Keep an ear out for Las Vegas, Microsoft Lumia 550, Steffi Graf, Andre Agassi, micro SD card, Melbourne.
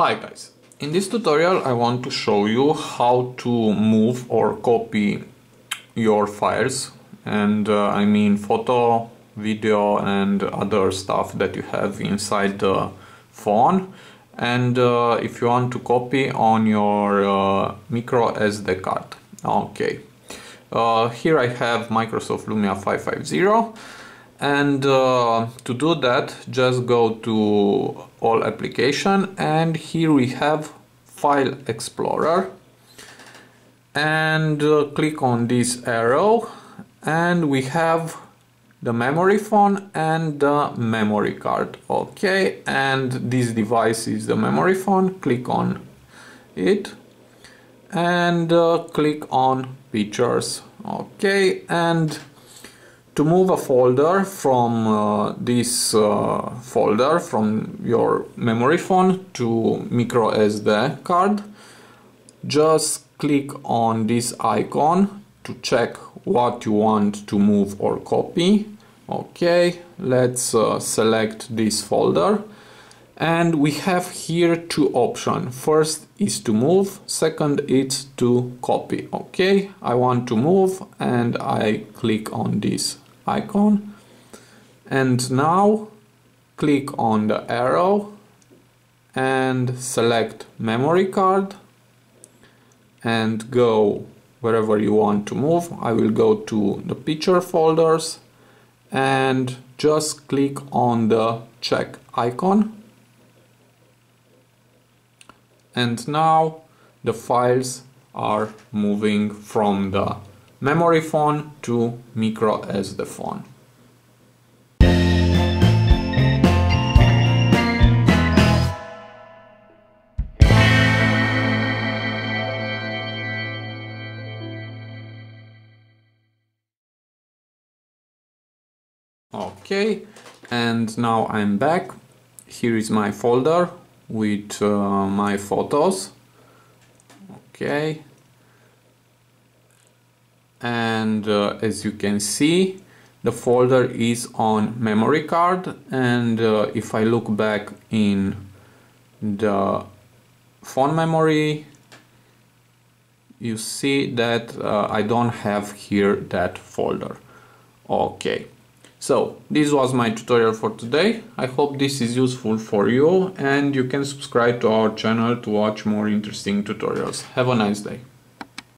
Hi guys, in this tutorial I want to show you how to move or copy your files, and I mean photo, video and other stuff that you have inside the phone, and if you want to copy on your micro SD card. Okay, here I have Microsoft Lumia 550. And to do that, just go to all application, and here we have File Explorer, and click on this arrow, and we have the memory phone and the memory card. Okay, and this device is the memory phone. Click on it and click on Pictures. Okay, and to move a folder from this folder from your memory phone to micro SD card, just click on this icon to check what you want to move or copy. Okay, let's select this folder, and we have here two options. First is to move, second is to copy. Okay, I want to move and I click on this icon, and now click on the arrow and select memory card and go wherever you want to move. I will go to the picture folders and just click on the check icon, and now the files are moving from the memory phone to micro SD phone. Okay, and now I'm back. Here is my folder with my photos. Okay, and as you can see, the folder is on memory card, and if I look back in the phone memory, you see that I don't have here that folder. Okay, so this was my tutorial for today. I hope this is useful for you, and you can subscribe to our channel to watch more interesting tutorials. Have a nice day.